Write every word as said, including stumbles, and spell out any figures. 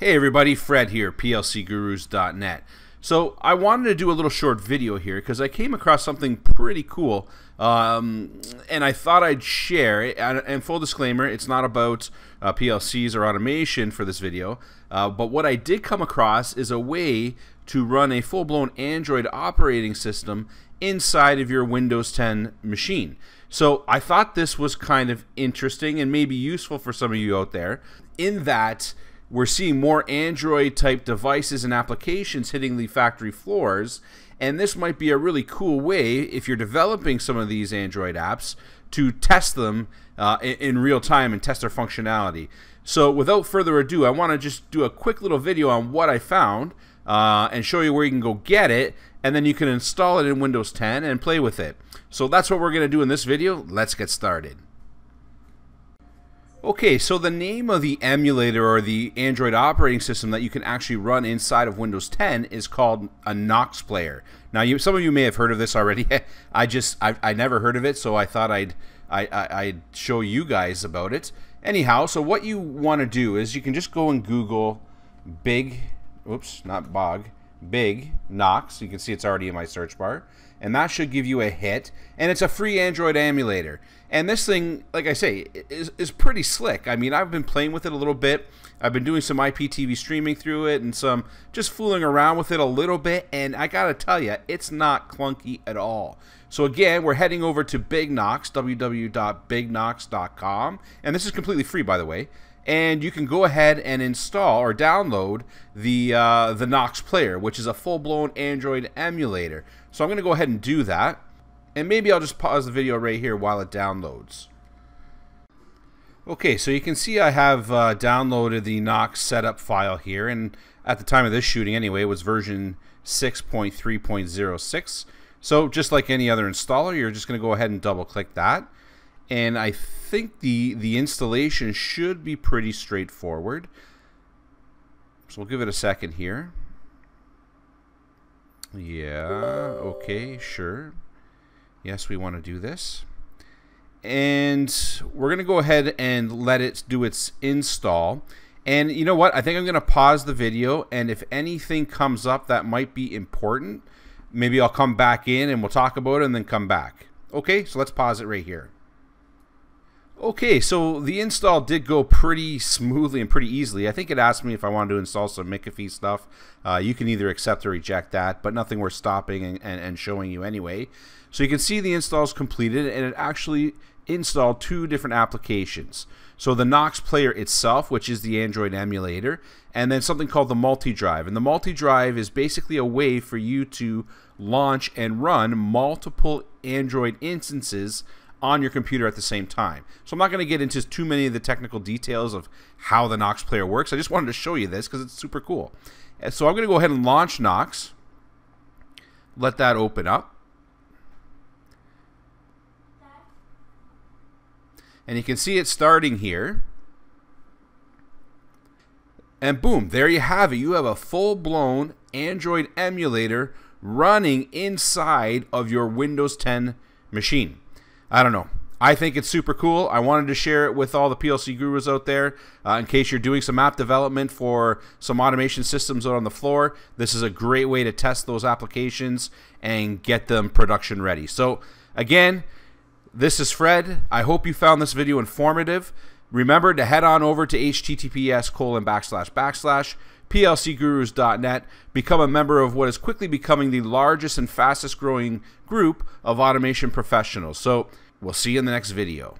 Hey everybody, Fred here, P L C Gurus dot net. So I wanted to do a little short video here because I came across something pretty cool, um, and I thought I'd share it. And, and full disclaimer, it's not about uh, P L Cs or automation for this video, uh, but what I did come across is a way to run a full-blown Android operating system inside of your Windows ten machine. So I thought this was kind of interesting and maybe useful for some of you out there, in that we're seeing more Android type devices and applications hitting the factory floors, and this might be a really cool way, if you're developing some of these Android apps, to test them uh, in, in real time and test their functionality. So without further ado, I want to just do a quick little video on what I found uh, and show you where you can go get it, and then you can install it in Windows ten and play with it. So that's what we're going to do in this video. Let's get started. Okay, so the name of the emulator or the Android operating system that you can actually run inside of Windows ten is called a Nox Player. Now, you, some of you may have heard of this already. I just, I, I never heard of it, so I thought I'd, I, I, I'd show you guys about it. Anyhow, so what you want to do is you can just go and Google Big, oops, not Bog, BigNox. You can see it's already in my search bar, and that should give you a hit. And it's a free Android emulator, and this thing, like I say, is, is pretty slick. I mean, I've been playing with it a little bit. I've been doing some I P T V streaming through it and some just fooling around with it a little bit, and I gotta tell you, it's not clunky at all. So again, we're heading over to BigNox, w w w dot bignox dot com, and this is completely free, by the way. And you can go ahead and install or download the uh, the Nox Player, which is a full-blown Android emulator. So I'm going to go ahead and do that, and maybe I'll just pause the video right here while it downloads. Okay, so you can see I have uh, downloaded the Nox setup file here, and at the time of this shooting, anyway, it was version six point three point oh six. So just like any other installer, you're just going to go ahead and double-click that. And I think the, the installation should be pretty straightforward. So we'll give it a second here. Yeah, okay, sure. Yes, we want to do this. And we're going to go ahead and let it do its install. And you know what? I think I'm going to pause the video, and if anything comes up that might be important, maybe I'll come back in and we'll talk about it and then come back. Okay, so let's pause it right here. Okay, so the install did go pretty smoothly and pretty easily. I think it asked me if I wanted to install some McAfee stuff. Uh, you can either accept or reject that, but nothing worth stopping and, and, and showing you anyway. So you can see the install is completed, and it actually installed two different applications. So the Nox Player itself, which is the Android emulator, and then something called the multi-drive. And the multi-drive is basically a way for you to launch and run multiple Android instances on your computer at the same time. So I'm not going to get into too many of the technical details of how the Nox Player works. I just wanted to show you this because it's super cool. So I'm going to go ahead and launch Nox. Let that open up. And you can see it starting here. And boom, there you have it. You have a full-blown Android emulator running inside of your Windows ten machine. I don't know. I think it's super cool. I wanted to share it with all the P L C gurus out there. Uh, in case you're doing some app development for some automation systems out on the floor, this is a great way to test those applications and get them production ready. So again, this is Fred. I hope you found this video informative. Remember to head on over to H T T P S colon backslash backslash P L C Gurus dot net, become a member of what is quickly becoming the largest and fastest growing group of automation professionals. So we'll see you in the next video.